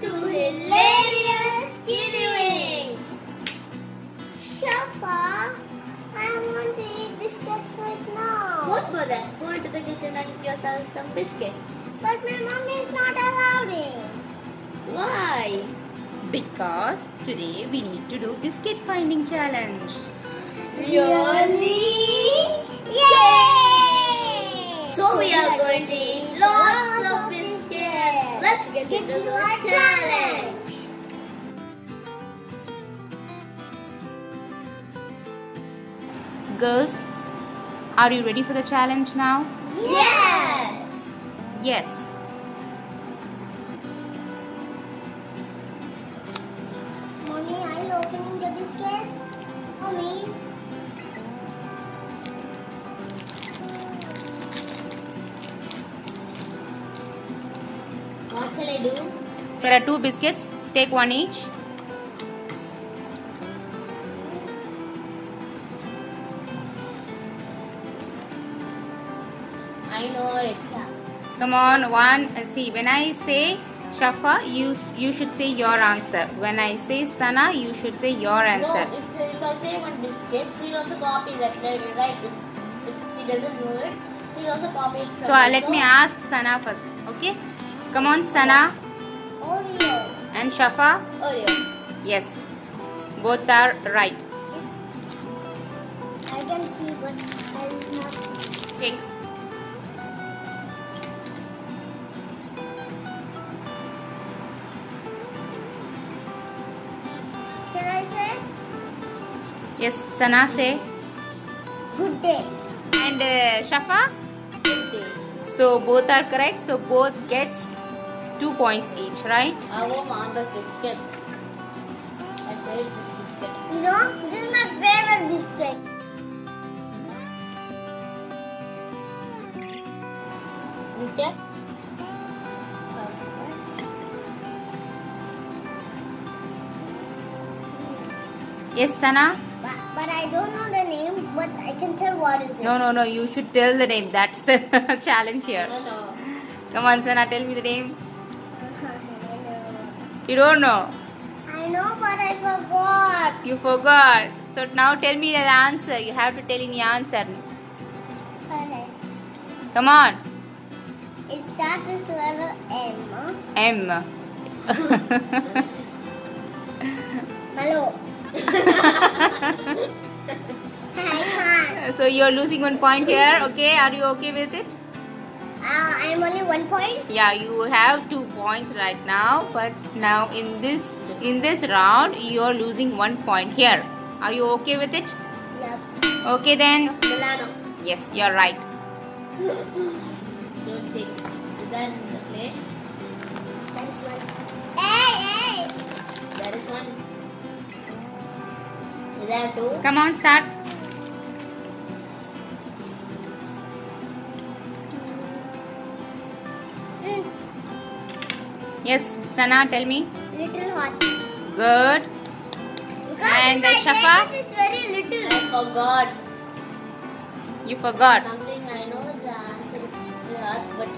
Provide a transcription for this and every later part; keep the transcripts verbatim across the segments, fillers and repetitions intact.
Welcome to Hilarious Kitty Wings. Shafa, I want to eat biscuits right now. Good for that. Go into the kitchen and get yourself some biscuits. But my mommy is not allowed it. Why? Because today we need to do biscuit finding challenge. Really? Yay! So we are going to eat lots of biscuits. Let's get into the challenge. Girls, are you ready for the challenge now? Yes! Yes. Mommy, are you opening the biscuit? Mommy? What shall I do? There are two biscuits. Take one each. I know it. Yeah. Come on, one. Let's see. When I say Shafa, you you should say your answer. When I say Sana, you should say your answer. No, if, if I say one biscuit, she will also copy that, right? If, if she doesn't know it, she will also copy it. So let so, me ask Sana first, okay? Come on, Sana. Oreo. And Shafa? Oreo. Yes. Both are right. I can see, but I will not. Take. Yes, Sana, say good day. And uh, Shafa? Good day. So both are correct. So both gets two points each, right? I want the biscuit. I hate this biscuit. You know, this is my favorite biscuit. Okay. Yes, Sana? But I don't know the name, but I can tell what is it. No, no, no. You should tell the name. That's the challenge here. No, no. Come on, Sana. Tell me the name. You don't know. I know, but I forgot. You forgot. So now tell me the answer. You have to tell me the answer. Okay. Come on. It starts with letter M. M. Malo. So you're losing one point here, okay? Are you okay with it? Uh, I'm only one point. Yeah, you have two points right now, but now in this in this round you're losing one point here. Are you okay with it? Yeah. Okay then. Milano. Yes, you're right. Don't take it. Is that in the plate? That is one. Hey, hey! That is one. There too. Come on, start. Mm. Yes, Sana, tell me. Little hot. Good. Because and the Shafa? It is very little. I forgot. You forgot. Something I know the answer is little hot, but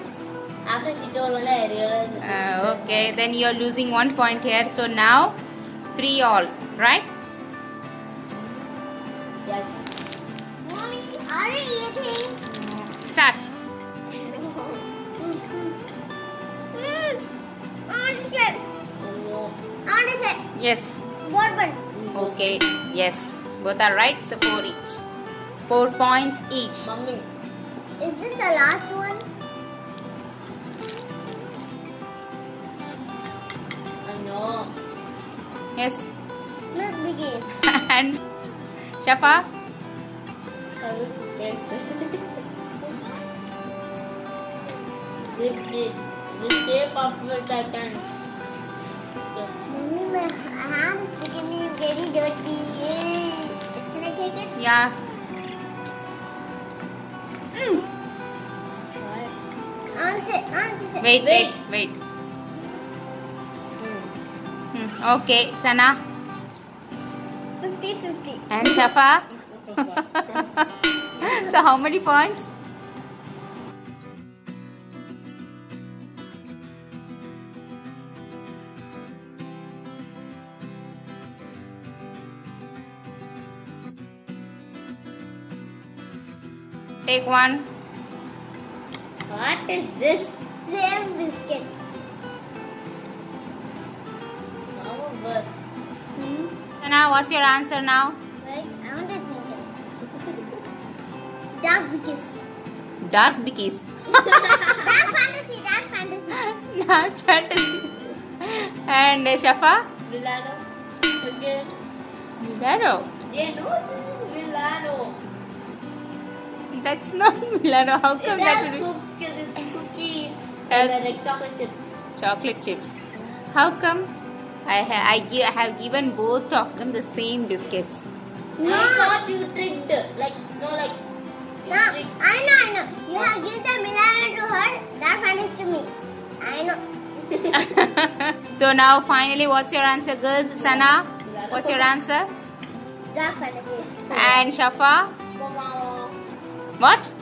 after she told me, I realized it. Uh, okay, then you are losing one point here. So now, three all, right? Yes. Mommy, are you eating? Start. Mm. I want to say. I want to say. Yes. Bourbon. Okay. Yes. Both are right. So four each. Four points each. Mommy, is this the last one? I know. Yes. Let's begin. And. Shafa? Zip this. Zip tape up your Titan. Mommy, my hand is becoming very dirty. Can I take it? Yeah. Mm. Wait, wait, wait. Mm. Mm. Okay, Sana. fifty fifty. And Shafa? So how many points? Take one. What is this? Jam biscuit. Hmm? Sana, what's your answer now? Wait, I want to think it. Dark bickies. Dark bickies. Dark fantasy, dark fantasy. Dark fantasy. And uh, Shafa? Milano. Okay. Milano? Yeah, no, this is Milano. That's not Milano. How come that will be? Cook, this cookies. And then, like, chocolate chips. Chocolate chips. How come? I, ha I, gi I have given both of them the same biscuits. No, I thought you tricked. Like, no, like. No, tricked. I know, I know. You have given the Milano to her, that one is to me. I know. So now, finally, what's your answer, girls? Sana, what's your answer? Dark fantasy. And Shafa? What?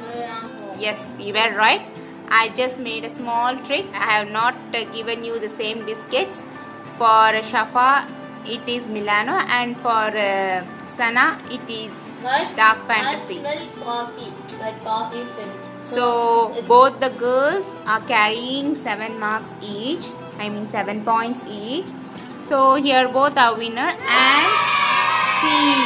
Yes, you were right. I just made a small trick. I have not given you the same biscuits. For Shafa, it is Milano, and for uh, Sana, it is but, dark fantasy. I smell coffee, like coffee scent. So, so both the girls are carrying seven marks each. I mean seven points each. So here both are winner. And see,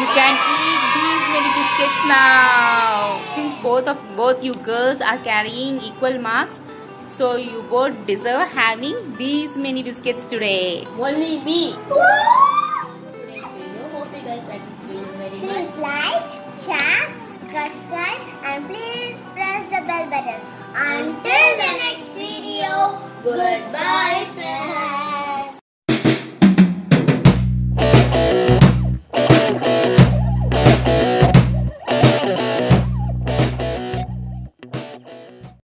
you can eat these many biscuits now. Since both of both you girls are carrying equal marks. So you both deserve having these mini biscuits today. Only me. Today's video. Hope you guys like it.